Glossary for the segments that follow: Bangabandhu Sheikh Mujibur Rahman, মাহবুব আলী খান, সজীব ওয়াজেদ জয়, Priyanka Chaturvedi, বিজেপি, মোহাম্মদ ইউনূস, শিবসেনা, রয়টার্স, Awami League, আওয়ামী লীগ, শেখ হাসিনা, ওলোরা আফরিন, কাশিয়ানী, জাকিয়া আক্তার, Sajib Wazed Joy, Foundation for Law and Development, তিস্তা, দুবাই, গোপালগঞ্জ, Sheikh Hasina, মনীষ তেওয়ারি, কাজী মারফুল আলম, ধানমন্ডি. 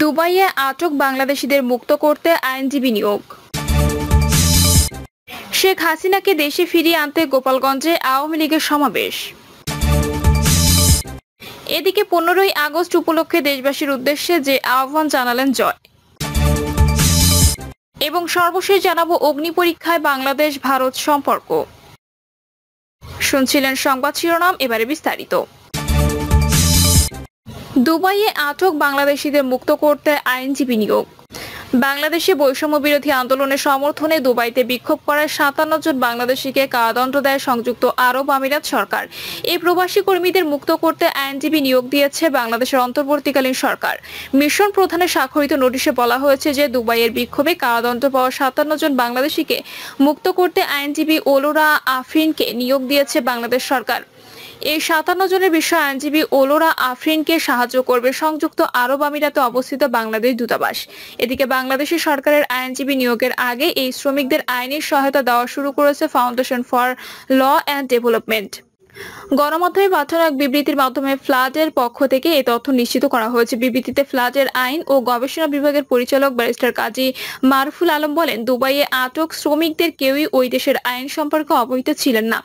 দুবাইয়ে আটক বাংলাদেশিদের মুক্ত করতে আইনজীবী নিয়োগ। শেখ হাসিনাকে দেশে ফিরিয়ে আনতে গোপালগঞ্জে আওয়ামী লীগের সমাবেশ। এদিকে 15ই আগস্ট উপলক্ষে দেশবাসীর উদ্দেশ্যে যে আহ্বান জানালেন জয়। এবং সর্বশেষ জানাবো অগ্নি পরীক্ষায় বাংলাদেশ ভারত সম্পর্ক। শুনছিলেন সংবাদ শিরোনাম, এবারে বিস্তারিত। দুবাইয়ে আটক বাংলাদেশিদের মুক্ত করতে আইনজীবী নিয়োগ। বাংলাদেশে বৈষম্য বিরোধী আন্দোলনের সমর্থনে দুবাইতে বিক্ষোভ করায় ৫৭ জন বাংলাদেশিকে কারাদণ্ড দেয় সংযুক্ত আরব আমিরাত সরকার। এই প্রবাসী কর্মীদের মুক্ত করতে আইনজীবী নিয়োগ দিয়েছে বাংলাদেশের অন্তর্বর্তীকালীন সরকার। মিশন প্রধানে স্বাক্ষরিত নোটিশে বলা হয়েছে যে দুবাইয়ের বিক্ষোভে কারাদণ্ড পাওয়া ৫৭ জন বাংলাদেশিকে মুক্ত করতে আইনজীবী ওলোরা আফরিনকে নিয়োগ দিয়েছে বাংলাদেশ সরকার। এই ৫৭ জনের বিষয়ে আইনজীবী ওলোরা আফরিনকে সাহায্য করবে সংযুক্ত আরব আমিরাতে অবস্থিত বাংলাদেশ দূতাবাস। এদিকে বাংলাদেশের সরকারের আইনজীবী নিয়োগের আগে এই শ্রমিকদের আইনি সহায়তা দেওয়া শুরু করেছে foundation for law and development. গণমাধ্যমে পাঠানো এক বিবৃতির মাধ্যমে ফ্লাডের পক্ষ থেকে এই তথ্য নিশ্চিত করা হয়েছে। বিবৃতিতে ফ্লাডের আইন ও গবেষণা বিভাগের পরিচালক ব্যারিস্টার কাজী মারফুল আলম বলেন, দুবাইয়ে আটক শ্রমিকদের কেউই ওই দেশের আইন সম্পর্কে অবহিত ছিলেন না।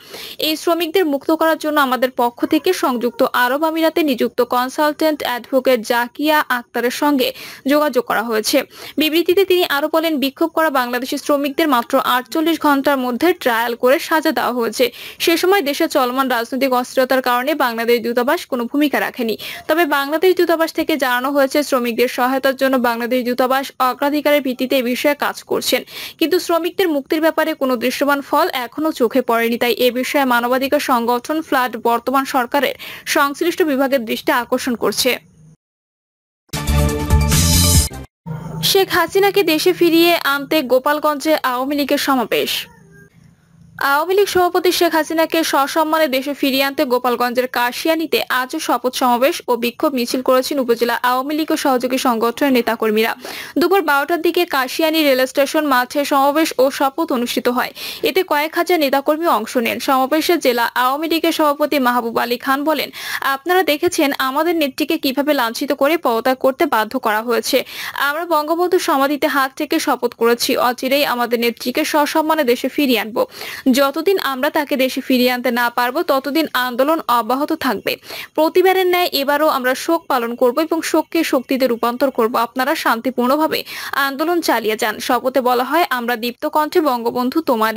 এই শ্রমিকদের মুক্ত করার জন্য আমাদের পক্ষ থেকে সংযুক্ত আরব আমিরাতে নিযুক্ত কনসালটেন্ট অ্যাডভোকেট জাকিয়া আক্তারের সঙ্গে যোগাযোগ করা হয়েছে। বিবৃতিতে তিনি আরো বলেন, বিক্ষোভ করা বাংলাদেশি শ্রমিকদের মাত্র ৪৮ ঘন্টার মধ্যে ট্রায়াল করে সাজা দেওয়া হয়েছে। সে সময় দেশে চলমান রাজনৈতিক অস্থিরতার কারণে বাংলাদেশ দূতাবাস কোনো ভূমিকা রাখেনি। তবে বাংলাদেশ দূতাবাস থেকে জানানো হয়েছে, শ্রমিকদের সহায়তার জন্য বাংলাদেশ দূতাবাস অগ্রাধিকারের ভিত্তিতে এই বিষয়ে কাজ করছেন, কিন্তু শ্রমিকদের মুক্তির ব্যাপারে কোনো দৃশ্যমান ফল এখনো চোখে পড়েনি। তাই এ বিষয়ে মানবাধিকার সংগঠন ফ্লাড বর্তমান সরকারের সংশ্লিষ্ট বিভাগের দৃষ্টি আকর্ষণ করছে। শেখ হাসিনাকে দেশে ফিরিয়ে আনতে গোপালগঞ্জে আওয়ামী লীগের সমাবেশ। আওয়ামী লীগ সভাপতি শেখ হাসিনাকে সসম্মানে দেশে ফিরিয়ে আনতে গোপালগঞ্জের কাশিয়ানীতে আজও শপথ সমাবেশ ও বিক্ষোভ মিছিল করেছেন উপজেলা আওয়ামী লীগ ও সহযোগী সংগঠনের নেতাকর্মীরা। দুপুর 12টার দিকে কাশিয়ানী রেল স্টেশন মাঠে সমাবেশ ও শপথ অনুষ্ঠিত হয়। এতে কয়েক হাজার নেতাকর্মী অংশ নেন। সমাবেশে জেলা আওয়ামী লীগের সভাপতি মাহবুব আলী খান বলেন, আপনারা দেখেছেন আমাদের নেত্রীকে কিভাবে লাঞ্ছিত করে পদত্যাগ করতে বাধ্য করা হয়েছে। আমরা বঙ্গবন্ধু সমাধিতে হাত থেকে শপথ করেছি, অচিরেই আমাদের নেত্রীকে সসম্মানে দেশে ফিরিয়ে আনবো। যতদিন আমরা তাকে দেশে ফিরিয়ে আনতে না পারবো, ততদিন আন্দোলন অব্যাহত থাকবে। প্রতিবারের ন্যায় এবারও আমরা শোক পালন করব এবং শোককে শক্তিতে রূপান্তর করব। আপনারা শান্তিপূর্ণভাবে আন্দোলন চালিয়ে যান। শপথে বলা হয়, আমরা দীপ্ত কণ্ঠে বঙ্গবন্ধু তোমার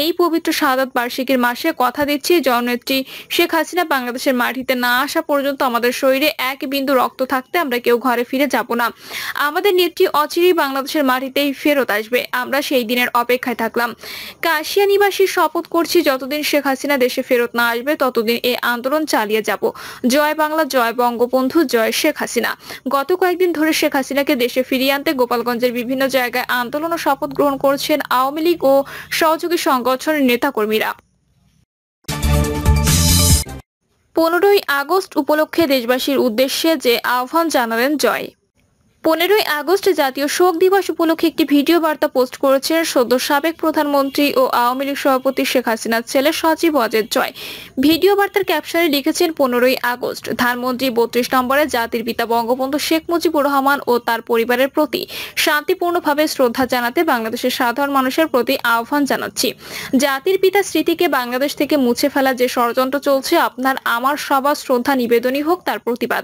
এই পবিত্র শাহাদাত বার্ষিকীর মাসে কথা দিচ্ছি, জননেত্রী শেখ হাসিনা বাংলাদেশের মাটিতে না আসা পর্যন্ত আমাদের শরীরে এক বিন্দু রক্ত থাকতে আমরা কেউ ঘরে ফিরে যাব না। আমাদের নেত্রী অচিরেই বাংলাদেশের মাটিতেই ফেরত আসবে। আমরা সেই দিনের অপেক্ষায় থাকলাম। কাশিয়া নিবাসী শপথ করছি, যতদিন শেখ হাসিনা দেশে ফেরত না আসবে ততদিন এই আন্দোলন চালিয়ে যাব। জয় বাংলা, জয় বঙ্গবন্ধু, জয় শেখ হাসিনা। গত কয়েকদিন ধরে শেখ হাসিনাকে দেশে ফিরিয়ে আনতে গোপালগঞ্জের বিভিন্ন জায়গায় আন্দোলন ও শপথ গ্রহণ করছেন আওয়ামী লীগ ও সহযোগী সংগঠনের নেতাকর্মীরা। 15ই আগস্ট উপলক্ষে দেশবাসীর উদ্দেশ্যে যে আহ্বান জানালেন জয়। 15ই আগস্ট জাতীয় শোক দিবস উপলক্ষে একটি ভিডিও বার্তা পোস্ট করেছেন সদ্য সাবেক প্রধানমন্ত্রী ও আওয়ামী লীগ সভাপতি শেখ হাসিনার ছেলে সজীব ওয়াজেদ জয়। ভিডিও বার্তার ক্যাপশনে লিখেছেন, 15ই আগস্ট ধানমন্ডি 32 নম্বরে জাতির পিতা বঙ্গবন্ধু শেখ মুজিবুর রহমান ও তার পরিবারের প্রতি শান্তিপূর্ণভাবে শ্রদ্ধা জানাতে বাংলাদেশের সাধারণ মানুষের প্রতি আহ্বান জানাচ্ছি। জাতির পিতা স্মৃতিকে বাংলাদেশ থেকে মুছে ফেলা যে ষড়যন্ত্র চলছে, আপনার আমার সবার শ্রদ্ধা নিবেদনই হোক তার প্রতিবাদ।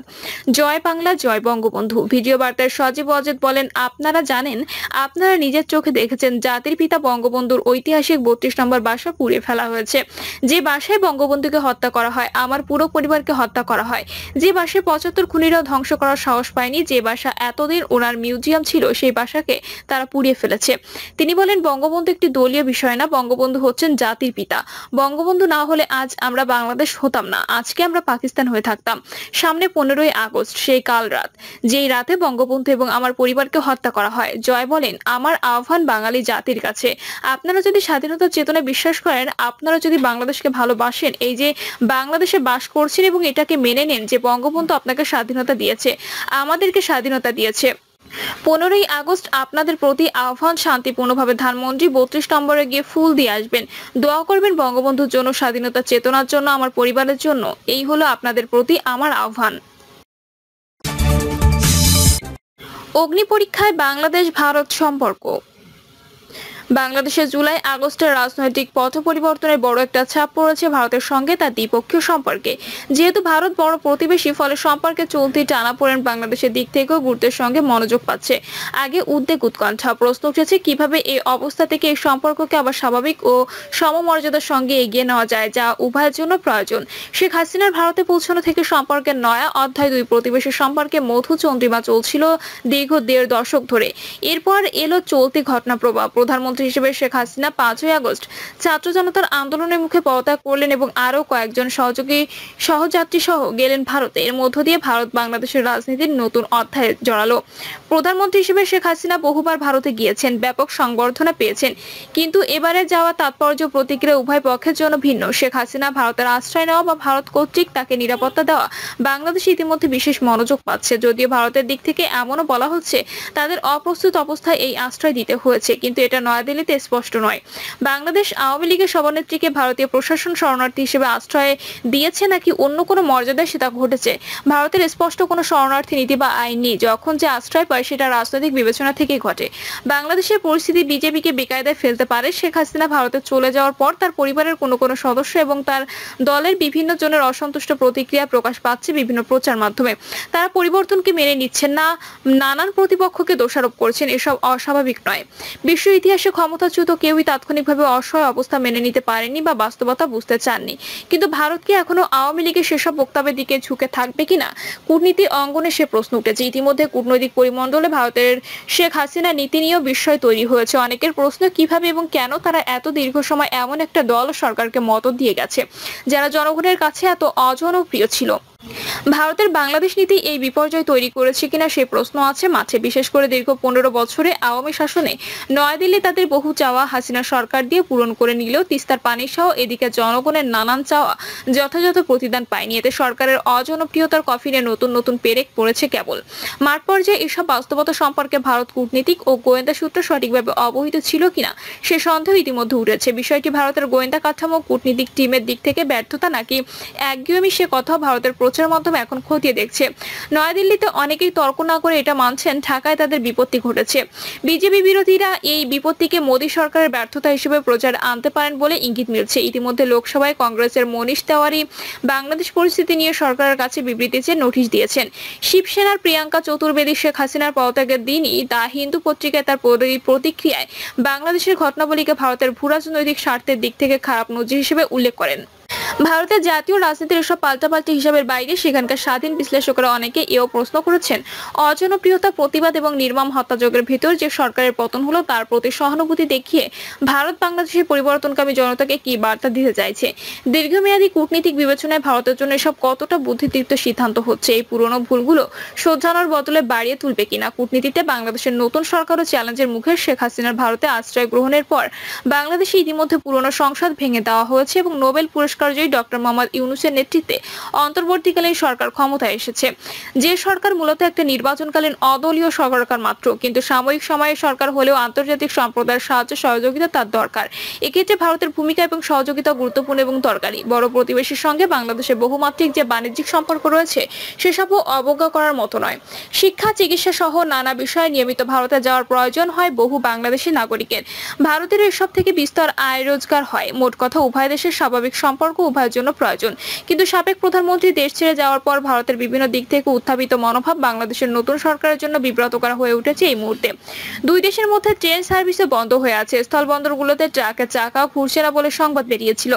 জয় বাংলা, জয় বঙ্গবন্ধু। ভিডিও বার্তায় সজীব ওয়াজেদ বলেন, আপনারা জানেন, আপনারা নিজের চোখে দেখেছেন জাতির পিতা বঙ্গবন্ধুর ঐতিহাসিক 32 নম্বর বাসা পুড়ে ফেলা হয়েছে। যে বাসায় বঙ্গবন্ধুকে হত্যা করা হয়, আমার পুরো পরিবারকে হত্যা করা হয়, যে বাসায় 75 খুনিরাও ধ্বংস করার সাহস পায়নি, যে বাসা এতদিন ওনার মিউজিয়াম ছিল, সেই বাসাকে তারা পুড়িয়ে ফেলেছে। তিনি বলেন, বঙ্গবন্ধু একটি দলীয় বিষয় না, বঙ্গবন্ধু হচ্ছেন জাতির পিতা। বঙ্গবন্ধু না হলে আজ আমরা বাংলাদেশ হতাম না, আজকে আমরা পাকিস্তান হয়ে থাকতাম। সামনে 15ই আগস্ট, সেই কাল রাত, যেই রাতে বঙ্গবন্ধু এবং আমার পরিবারকে হত্যা করা হয়। জয় বলেন, আমার আহ্বান বাঙালি জাতির কাছে, আপনারা যদি স্বাধীনতার চেতনায় বিশ্বাস করেন, আপনারা যদি বাংলাদেশকে ভালোবাসেন, এই যে বাংলাদেশে বাস করছেন এবং এটাকে মেনে নেন যে বঙ্গবন্ধু আপনাকে স্বাধীনতা দিয়েছে, আমাদেরকে স্বাধীনতা দিয়েছে। 15ই আগস্ট আপনাদের প্রতি আহ্বান, শান্তিপূর্ণভাবে ধানমন্ডি 32 নম্বরে গিয়ে ফুল দিয়ে আসবেন, দোয়া করবেন বঙ্গবন্ধুর জন্য, স্বাধীনতা চেতনার জন্য, আমার পরিবারের জন্য। এই হলো আপনাদের প্রতি আমার আহ্বান। অগ্নি পরীক্ষায় বাংলাদেশ ভারত সম্পর্ক। বাংলাদেশে জুলাই আগস্টের রাজনৈতিক পথ পরিবর্তনের বড় একটা ছাপ পড়েছে ভারতের সঙ্গে তার দ্বিপক্ষীয় সম্পর্কে। যেহেতু ভারত বড় প্রতিবেশী, ফলে সম্পর্কে চলতি টানাপোড়েন বাংলাদেশের দিক থেকেও গুরুত্বের সঙ্গে মনোযোগ পাচ্ছে। আগে উদ্বেগ উৎকণ্ঠা, প্রশ্ন উঠেছে কিভাবে এই অবস্থা থেকে এই সম্পর্ককে আবার স্বাভাবিক ও সমমর্যাদার সঙ্গে এগিয়ে নেওয়া যায়, যা উভয়ের জন্য প্রয়োজন। শেখ হাসিনার ভারতে পৌঁছানো থেকে সম্পর্কের নয়া অধ্যায়, দুই প্রতিবেশী সম্পর্কে মধু চন্দ্রিমা চলছিল দীর্ঘ ১.৫ দশক ধরে। এরপর এলো চলতি ঘটনা প্রবাহ। প্রধানমন্ত্রী হিসেবে শেখ হাসিনা ৫ই আগস্ট ছাত্র জনতার আন্দোলনের মুখে পদত্যাগ করলেন এবং আরো কয়েকজন সহযাত্রী সহ গেলেন ভারতে। এর মধ্য দিয়ে ভারত বাংলাদেশের রাজনীতির নতুন অধ্যায়ে জড়ালো। প্রধানমন্ত্রী হিসেবে শেখ হাসিনা বহুবার ভারতে গিয়েছেন, ব্যাপক সংবর্ধনা পেয়েছেন, কিন্তু এবারে যাওয়া তাৎপর্য প্রতিক্রিয়া উভয় পক্ষের জন্য ভিন্ন। শেখ হাসিনা ভারতের আশ্রয় নেওয়া বা ভারত কর্তৃক তাকে নিরাপত্তা দেওয়া বাংলাদেশে ইতিমধ্যে বিশেষ মনোযোগ পাচ্ছে। যদিও ভারতের দিক থেকে এমনও বলা হচ্ছে তাদের অপ্রস্তুত অবস্থায় এই আশ্রয় দিতে হয়েছে, কিন্তু এটা দিল্লিতে স্পষ্ট নয়। বাংলাদেশ আওয়ামী লীগের সভানেত্রীকে ভারতীয় প্রশাসন শরণার্থী হিসেবে আশ্রয় দিয়েছে নাকি অন্য কোনো মর্যাদায় সেটা ঘটেছে, ভারতের স্পষ্ট কোনো শরণার্থী নীতি বা আইন নেই। যখন যে আশ্রয় পায় সেটা রাজনৈতিক বিবেচনা থেকেই ঘটে। বাংলাদেশের পরিস্থিতি বিজেপিকে বেকায়দায় ফেলতে পারে। শেখ হাসিনা ভারতে চলে যাওয়ার পর তার পরিবারের কোনো সদস্য এবং তার দলের বিভিন্ন জনের অসন্তুষ্ট প্রতিক্রিয়া প্রকাশ পাচ্ছে বিভিন্ন প্রচার মাধ্যমে। তারা পরিবর্তনকে মেনে নিচ্ছেন না, নানান প্রতিপক্ষকে দোষারোপ করছেন। এসব অস্বাভাবিক নয়। বিশ্ব ইতিহাসে ক্ষমতাচ্যুত কেউই তাৎক্ষণিকভাবে অসহায় অবস্থা মেনে নিতে পারেনি বা বাস্তবতা বুঝতে চাননি। কিন্তু ভারত কি এখনো আওয়ামী লীগের সেসব বক্তব্যের দিকে ঝুঁকে থাকবে কিনা, কূটনীতির অঙ্গনে সে প্রশ্ন উঠেছে। ইতিমধ্যে কূটনৈতিক পরিমণ্ডলে ভারতের শেখ হাসিনা নীতি নিয়েও বিস্ময় তৈরি হয়েছে। অনেকের প্রশ্ন, কিভাবে এবং কেন তারা এত দীর্ঘ সময় এমন একটা দল সরকারকে মদত দিয়ে গেছে যারা জনগণের কাছে এত অজনপ্রিয় ছিল। ভারতের বাংলাদেশ নীতি এই বিপর্যয় তৈরি করেছে কিনা সেই প্রশ্ন আছে মাঠে। বিশেষ করে দীর্ঘ 15 বছরে আওয়ামী শাসনে নয়াদিল্লি তাদের বহু চাওয়া হাসিনা সরকার দিয়ে পূরণ করে নিলেও তিস্তার পানি সহ এদিকে জনগণের নানান চাওয়া যথাযথ প্রতিদান পায়নি। এতে সরকারের অজনপ্রিয়তার কফিনে নতুন নতুন পেরেক পড়েছে কেবল। মাঠ পর্যায়ে এসব বাস্তবতা সম্পর্কে ভারত কূটনীতিক ও গোয়েন্দা সূত্র সঠিকভাবে অবহিত ছিল কিনা সে সন্দেহ ইতিমধ্যে উঠেছে। বিষয়টি ভারতের গোয়েন্দা কাঠামো, কূটনীতিক টিমের দিক থেকে ব্যর্থতা নাকি একগুঁয়েমি, সে কথা ভারতের প্রচার মাধ্যমে এখন খতিয়ে দেখছে। নয়াদিল্লিতে অনেকেই তর্ক না করে এটা মানছেন ঢাকায় তাদের বিপত্তি ঘটেছে। বিজেপি বিরোধীরা এই বিপত্তিকে মোদী সরকারের ব্যর্থতা হিসেবে প্রচার আনতে পারেন বলে ইঙ্গিত মিলছে। ইতিমধ্যে লোকসভায় কংগ্রেসের মনীষ তেওয়ারি বাংলাদেশ পরিস্থিতি নিয়ে সরকারের কাছে বিবৃতি চেয়ে নোটিশ দিয়েছেন। শিবসেনার প্রিয়াঙ্কা চতুর্বেদী শেখ হাসিনার পদত্যাগের দিনই দা হিন্দু পত্রিকায় তার প্রতিক্রিয়ায় বাংলাদেশের ঘটনাবলীকে ভারতের ভূরাজনৈতিক স্বার্থের দিক থেকে খারাপ নজির হিসেবে উল্লেখ করেন। ভারতের জাতীয় রাজনীতির এসব পাল্টাপাল্টি হিসাবের বাইরে সেখানকার স্বাধীন বিশ্লেষকরা অনেকে এও প্রশ্ন করেছেন, অজনপ্রিয়তা, প্রতিবাদ এবং নির্মম হত্যাযজ্ঞের ভিতর যে সরকারের পতন হলো তার প্রতি সহানুভূতি দেখিয়ে ভারত বাংলাদেশের পরিবর্তনকামী জনতাকে কি বার্তা দিতে চাইছে। দীর্ঘমেয়াদী কূটনীতিক বিবেচনায় ভারতের জন্য এসব কতটা বুদ্ধিদীপ্ত সিদ্ধান্ত হচ্ছে, এই পুরনো ভুলগুলো শোধরানোর বদলে বাড়িয়ে তুলবে কিনা। কূটনীতিতে বাংলাদেশের নতুন সরকারও চ্যালেঞ্জের মুখে। শেখ হাসিনার ভারতে আশ্রয় গ্রহণের পর বাংলাদেশে ইতিমধ্যে পুরনো সংসদ ভেঙে দেওয়া হয়েছে এবং নোবেল পুরস্কার ডক্টর মোহাম্মদ ইউনূসের নেতৃত্বে অন্তর্বর্তীকালীন সরকার ক্ষমতায় এসেছে, যে সরকার মূলত একটা নির্বাচনকালীন অদলীয় সরকার মাত্র। কিন্তু সাময়িক সময়ে সরকার হলেও আন্তর্জাতিক সম্প্রদায়ের সাহায্য সহযোগিতা তার দরকার। এক্ষেত্রে ভারতের ভূমিকা এবং সহযোগিতা গুরুত্বপূর্ণ এবং দরকারি। বড় প্রতিবেশীর সঙ্গে বাংলাদেশের বহুমাত্রিক যে বাণিজ্যিক সম্পর্ক রয়েছে সেসবও অবজ্ঞা করার মতো নয়। শিক্ষা, চিকিৎসা সহ নানা বিষয়ে নিয়মিত ভারতে যাওয়ার প্রয়োজন হয় বহু বাংলাদেশি নাগরিকের। ভারতের এসব থেকে বিস্তর আয় রোজগার হয়। মোট কথা, উভয় দেশের স্বাভাবিক সম্পর্ক উভয়ের জন্য প্রয়োজন। কিন্তু সাবেক প্রধানমন্ত্রী দেশ ছেড়ে যাওয়ার পর ভারতের বিভিন্ন দিক থেকে উত্থাপিত মনোভাব বাংলাদেশের নতুন সরকারের জন্য বিব্রতকর হয়ে উঠেছে। এই মুহূর্তে দুই দেশের মধ্যে ট্রেন সার্ভিসও বন্ধ হয়ে আছে। স্থলবন্দরগুলোতে ট্রাকের চাকা ঘুরছে না বলে সংবাদ বেরিয়েছিল।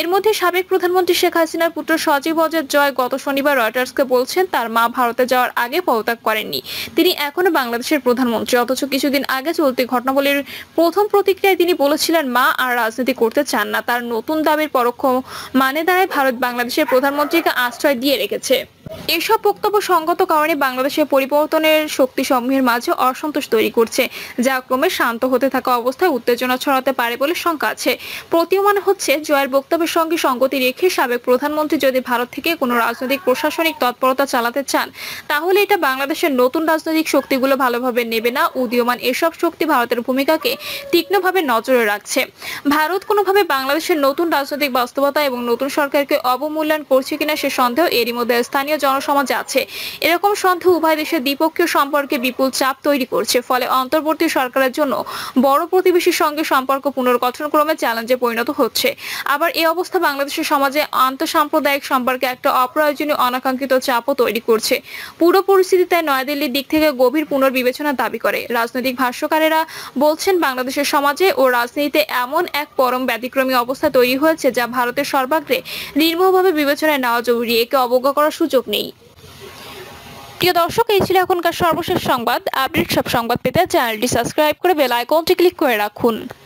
এর মধ্যে সাবেক প্রধানমন্ত্রী শেখ হাসিনার পুত্র সজীব ওয়াজেদ জয় গত শনিবার রয়টার্সকে বলছেন তার মা ভারতে যাওয়ার আগে পদত্যাগ করেননি, তিনি এখনো বাংলাদেশের প্রধানমন্ত্রী। অথচ কিছুদিন আগে চলতি ঘটনাবলীর প্রথম প্রতিক্রিয়ায় তিনি বলেছিলেন মা আর রাজনীতি করতে চান না। তার নতুন দাবির পরোক্ষ মানে দাঁড়ায় ভারত বাংলাদেশের প্রধানমন্ত্রীকে আশ্রয় দিয়ে রেখেছে। এসব বক্তব্য সঙ্গত কারণে বাংলাদেশের পরিবর্তনের শক্তি সমূহের মাঝে অসন্তোষ তৈরি করছে, যা ক্রমে শান্ত হতে থাকা অবস্থায় উত্তেজনা ছড়াতে পারে বলে শঙ্কা আছে। প্রতীয়মান হচ্ছে জয়ের বক্তব্যের সঙ্গে সঙ্গতি রেখে সাবেক প্রধানমন্ত্রী যদি ভারত থেকে কোনো রাজনৈতিক প্রশাসনিক তৎপরতা চালাতে চান, তাহলে এটা বাংলাদেশের নতুন রাজনৈতিক শক্তিগুলো ভালোভাবে নেবে না। উদীয়মান এসব শক্তি ভারতের ভূমিকাকে তীক্ষ্ণভাবে নজরে রাখছে। ভারত কোনোভাবে বাংলাদেশের নতুন রাজনৈতিক বাস্তবতা এবং নতুন সরকারকে অবমূল্যায়ন করছে কিনা সে সন্দেহ এরই মধ্যে স্থানীয় নিয়ে জনসমাজে আছে। এরকম সন্দেহ উভয় দেশের দ্বিপক্ষীয় সম্পর্কে বিপুল চাপ তৈরি করছে, ফলে অন্তর্বর্তী সরকারের জন্য বড় প্রতিবেশীর সঙ্গে সম্পর্ক পুনর্গঠন ক্রমে চ্যালেঞ্জে পরিণত হচ্ছে। আবার এই অবস্থা বাংলাদেশের সমাজে আন্তঃসাম্প্রদায়িক সম্পর্কে একটা অপ্রয়োজনীয় অনাকাঙ্ক্ষিত চাপও তৈরি করছে। পুরো পরিস্থিতিতে নয়াদিল্লির দিক থেকে গভীর পুনর্বিবেচনা দাবি করে। রাজনৈতিক ভাষ্যকারেরা বলছেন, বাংলাদেশের সমাজে ও রাজনীতিতে এমন এক পরম ব্যতিক্রমী অবস্থা তৈরি হয়েছে যা ভারতের সর্বাগ্রে নির্মমভাবে বিবেচনায় নেওয়া জরুরি, একে অবজ্ঞা করার সুযোগ নেই। প্রিয় দর্শক, এই ছিল এখনকার সর্বশেষ সংবাদ। আপডেট সব সংবাদ পেতে চ্যানেলটি সাবস্ক্রাইব করে বেল আইকনটি ক্লিক করে রাখুন।